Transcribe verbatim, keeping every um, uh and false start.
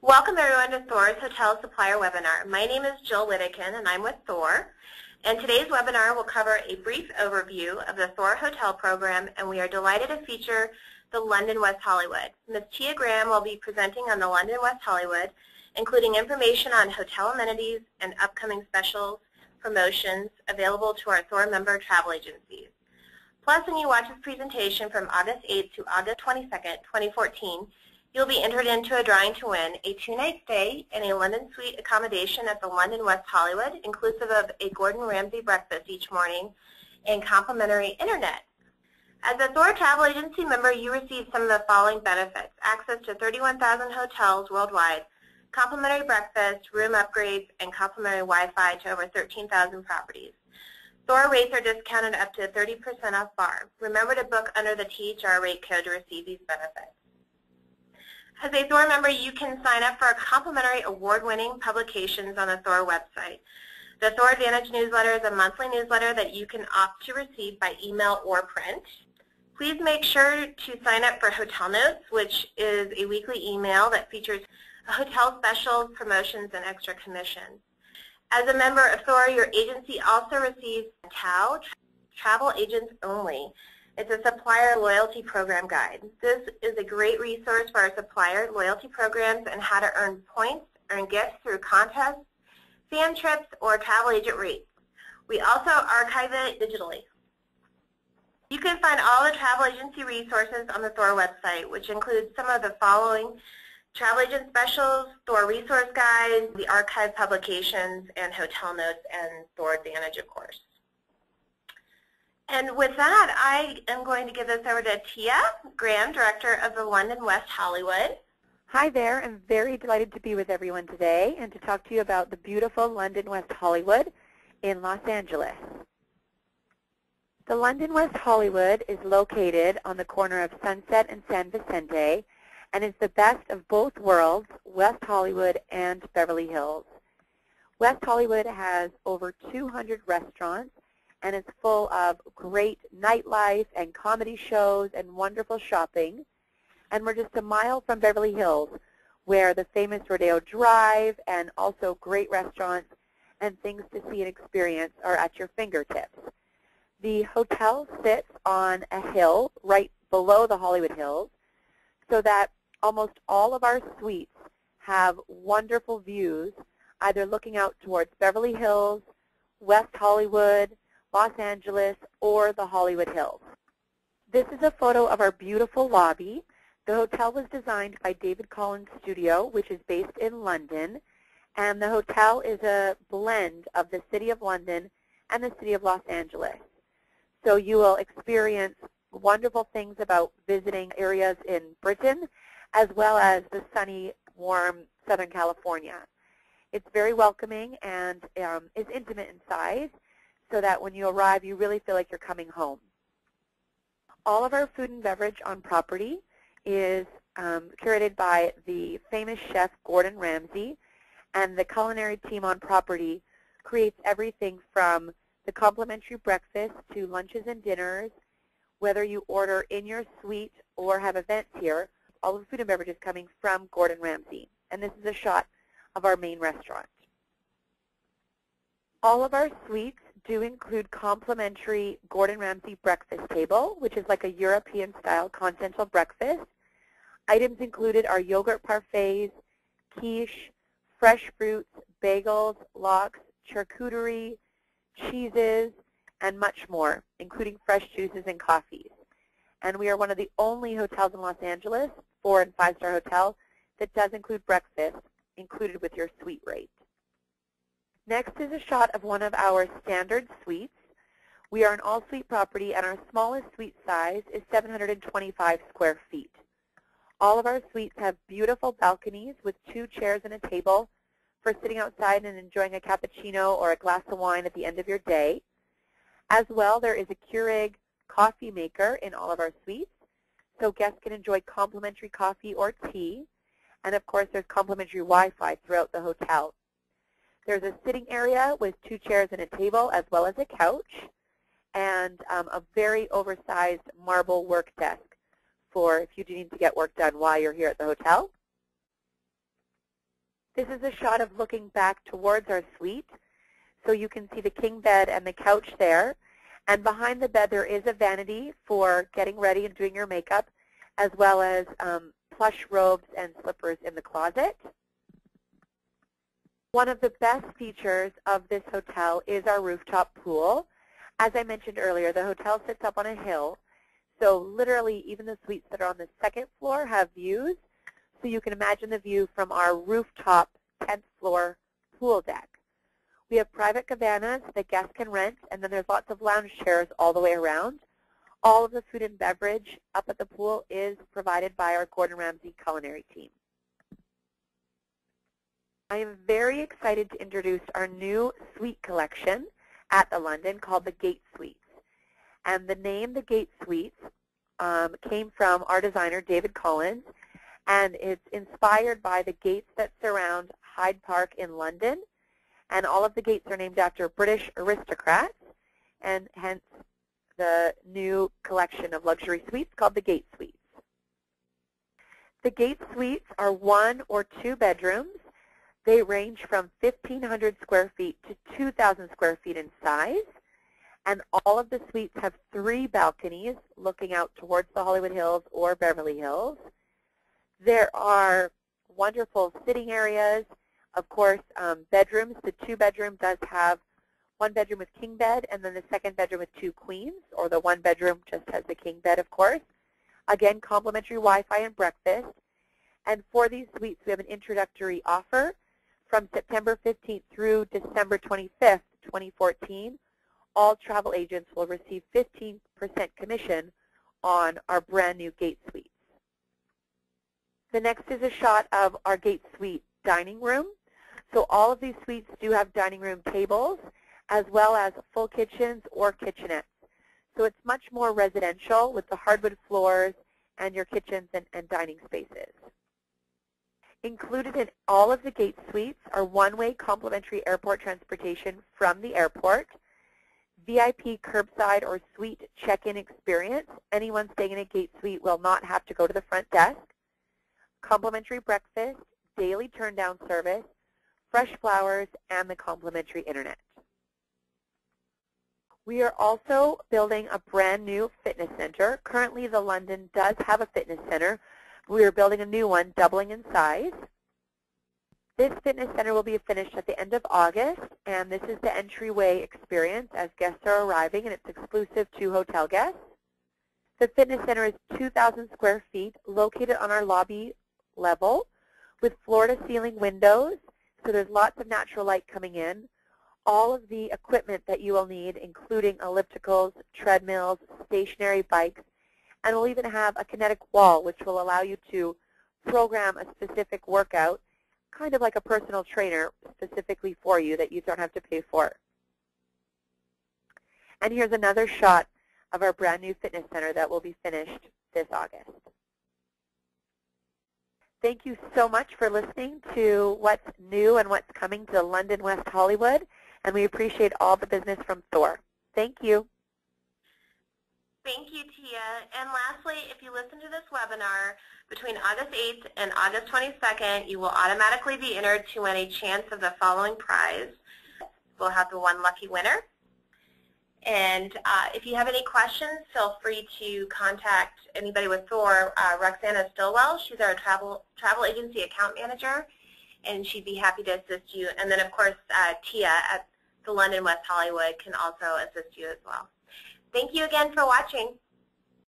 Welcome everyone to THOR's Hotel Supplier Webinar. My name is Jill Lidekin and I'm with THOR. And today's webinar will cover a brief overview of the THOR Hotel Program, and we are delighted to feature the London West Hollywood. Miz Tia Graham will be presenting on the London West Hollywood, including information on hotel amenities and upcoming specials, promotions available to our THOR member travel agencies. Plus, when you watch this presentation from August eighth to August twenty-second, twenty fourteen, you'll be entered into a drawing to win a two-night stay in a London suite accommodation at the London West Hollywood, inclusive of a Gordon Ramsay breakfast each morning and complimentary internet. As a THOR travel agency member, you receive some of the following benefits: access to thirty-one thousand hotels worldwide, complimentary breakfast, room upgrades, and complimentary Wi-Fi to over thirteen thousand properties. THOR rates are discounted up to thirty percent off bar. Remember to book under the T H R rate code to receive these benefits. As a THOR member, you can sign up for our complimentary award-winning publications on the THOR website. The THOR Advantage newsletter is a monthly newsletter that you can opt to receive by email or print. Please make sure to sign up for Hotel Notes, which is a weekly email that features hotel specials, promotions, and extra commissions. As a member of THOR, your agency also receives TOW, Travel Agents Only. It's a supplier loyalty program guide. This is a great resource for our supplier loyalty programs and how to earn points, earn gifts through contests, fan trips, or travel agent rates. We also archive it digitally. You can find all the travel agency resources on the THOR website, which includes some of the following: travel agent specials, THOR resource guides, the archive publications, and hotel notes, and THOR Advantage, of course. And with that, I am going to give this over to Tia Graham, Director of the London West Hollywood. Hi there. I'm very delighted to be with everyone today and to talk to you about the beautiful London West Hollywood in Los Angeles. The London West Hollywood is located on the corner of Sunset and San Vicente and is the best of both worlds, West Hollywood and Beverly Hills. West Hollywood has over two hundred restaurants and it's full of great nightlife and comedy shows and wonderful shopping. And we're just a mile from Beverly Hills, where the famous Rodeo Drive and also great restaurants and things to see and experience are at your fingertips. The hotel sits on a hill right below the Hollywood Hills, so that almost all of our suites have wonderful views, either looking out towards Beverly Hills, West Hollywood, Los Angeles, or the Hollywood Hills. This is a photo of our beautiful lobby. The hotel was designed by David Collins Studio, which is based in London, and the hotel is a blend of the City of London and the City of Los Angeles. So you will experience wonderful things about visiting areas in Britain, as well as the sunny, warm Southern California. It's very welcoming and um, is intimate in size, so that when you arrive, you really feel like you're coming home. All of our food and beverage on property is um, curated by the famous chef Gordon Ramsay, and the culinary team on property creates everything from the complimentary breakfast to lunches and dinners. Whether you order in your suite or have events here, all of the food and beverage is coming from Gordon Ramsay. And this is a shot of our main restaurant. All of our suites do include complimentary Gordon Ramsay breakfast table, which is like a European-style continental breakfast. Items included are yogurt parfaits, quiche, fresh fruits, bagels, lox, charcuterie, cheeses, and much more, including fresh juices and coffees. And we are one of the only hotels in Los Angeles, four and five-star hotel, that does include breakfast included with your suite rate. Next is a shot of one of our standard suites. We are an all-suite property, and our smallest suite size is seven hundred twenty-five square feet. All of our suites have beautiful balconies with two chairs and a table for sitting outside and enjoying a cappuccino or a glass of wine at the end of your day. As well, there is a Keurig coffee maker in all of our suites, so guests can enjoy complimentary coffee or tea. And of course, there's complimentary Wi-Fi throughout the hotel. There's a sitting area with two chairs and a table, as well as a couch, and um, a very oversized marble work desk for if you do need to get work done while you're here at the hotel. This is a shot of looking back towards our suite. So you can see the king bed and the couch there. And behind the bed, there is a vanity for getting ready and doing your makeup, as well as um, plush robes and slippers in the closet. One of the best features of this hotel is our rooftop pool. As I mentioned earlier, the hotel sits up on a hill. So literally, even the suites that are on the second floor have views. So you can imagine the view from our rooftop tenth floor pool deck. We have private cabanas that guests can rent, and then there's lots of lounge chairs all the way around. All of the food and beverage up at the pool is provided by our Gordon Ramsay culinary team. I am very excited to introduce our new suite collection at the London called the Gate Suites. And the name, the Gate Suites, um, came from our designer, David Collins, and it's inspired by the gates that surround Hyde Park in London. And all of the gates are named after British aristocrats, and hence the new collection of luxury suites called the Gate Suites. The Gate Suites are one or two bedrooms. They range from fifteen hundred square feet to two thousand square feet in size. And all of the suites have three balconies looking out towards the Hollywood Hills or Beverly Hills. There are wonderful sitting areas. Of course, um, bedrooms. The two-bedroom does have one bedroom with king bed, and then the second bedroom with two queens, or the one bedroom just has the king bed, of course. Again, complimentary Wi-Fi and breakfast. And for these suites, we have an introductory offer from September fifteenth through December twenty-fifth, twenty fourteen. All travel agents will receive fifteen percent commission on our brand new Gate Suites. The next is a shot of our Gate Suite dining room. So all of these suites do have dining room tables, as well as full kitchens or kitchenettes. So it's much more residential with the hardwood floors and your kitchens and, and dining spaces. Included in all of the Gate Suites are one-way complimentary airport transportation from the airport, V I P curbside or suite check-in experience. Anyone staying in a Gate Suite will not have to go to the front desk. Complimentary breakfast, daily turndown service, fresh flowers, and the complimentary internet. We are also building a brand new fitness center. Currently, the London does have a fitness center. We are building a new one, doubling in size. This fitness center will be finished at the end of August, and this is the entryway experience as guests are arriving, and it's exclusive to hotel guests. The fitness center is two thousand square feet, located on our lobby level, with floor-to-ceiling windows, so there's lots of natural light coming in. All of the equipment that you will need, including ellipticals, treadmills, stationary bikes, and we'll even have a kinetic wall, which will allow you to program a specific workout, kind of like a personal trainer specifically for you that you don't have to pay for. And here's another shot of our brand new fitness center that will be finished this August. Thank you so much for listening to what's new and what's coming to London West Hollywood, and we appreciate all the business from T H O R. Thank you. Thank you, Tia. And lastly, if you listen to this webinar, between August eighth and August twenty-second, you will automatically be entered to win a chance of the following prize. We'll have the one lucky winner. And uh, if you have any questions, feel free to contact anybody with T H O R, uh, Roxanna Stilwell. She's our travel travel agency account manager, and she'd be happy to assist you. And then, of course, uh, Tia at the London West Hollywood can also assist you as well. Thank you again for watching.